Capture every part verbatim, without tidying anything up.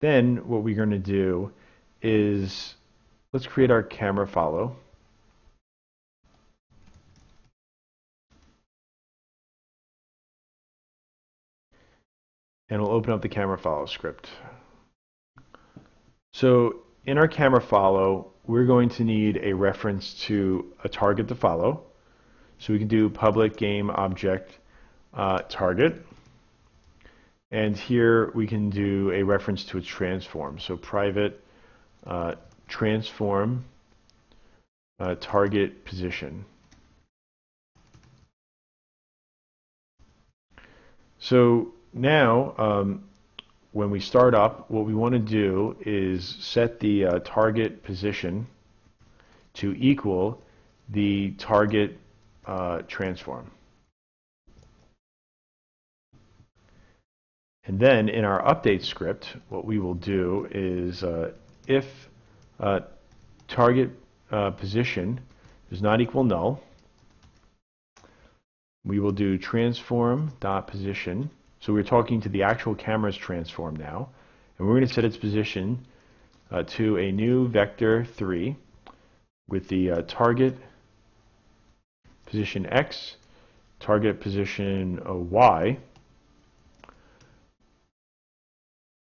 Then what we're going to do is let's create our camera follow. And we'll open up the camera follow script. So in our camera follow, we're going to need a reference to a target to follow. So we can do public game object uh, target. And here we can do a reference to a transform. So private uh, transform uh, target position. So now, um, when we start up, what we want to do is set the uh, target position to equal the target uh, transform. And then in our update script, what we will do is uh, if uh, target uh, position does not equal null, we will do transform.position. So we're talking to the actual camera's transform now, and we're going to set its position uh, to a new vector three with the uh, target position x, target position uh, y.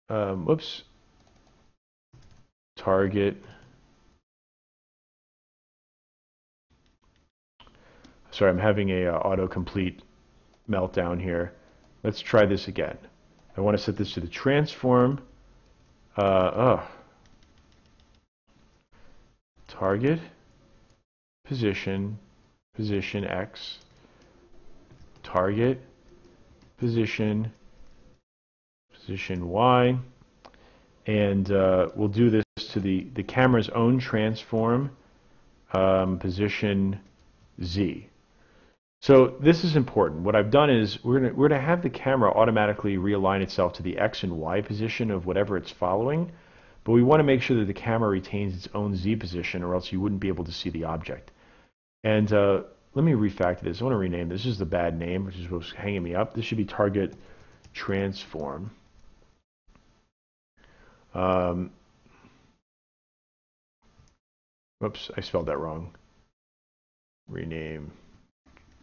Um, whoops. Target. Sorry, I'm having a uh, autocomplete meltdown here. Let's try this again. I want to set this to the transform uh, uh, target position position x target position position y, and uh, we'll do this to the the camera's own transform um, position z. So this is important. What I've done is we're going we're to have the camera automatically realign itself to the X and Y position of whatever it's following, but we want to make sure that the camera retains its own Z position, or else you wouldn't be able to see the object. And uh, let me refactor this. I want to rename this. This is the bad name, which is what's hanging me up. This should be target transform. Um, whoops, I spelled that wrong. Rename.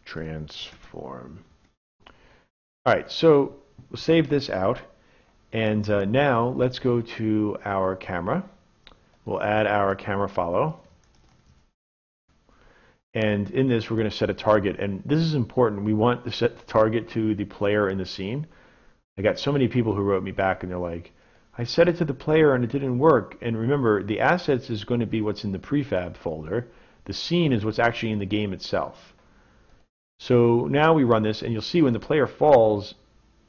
Transform. All right, so we'll save this out, and uh, now let's go to our camera. We'll add our camera follow, and in this we're going to set a target, and this is important. We want to set the target to the player in the scene. I got so many people who wrote me back and they're like, I set it to the player and it didn't work. And remember, the assets is going to be what's in the prefab folder. The scene is what's actually in the game itself. So now we run this, and you'll see when the player falls,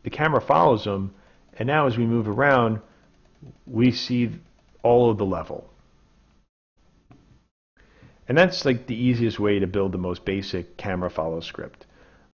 the camera follows them, and now as we move around, we see all of the level. And that's like the easiest way to build the most basic camera follow script.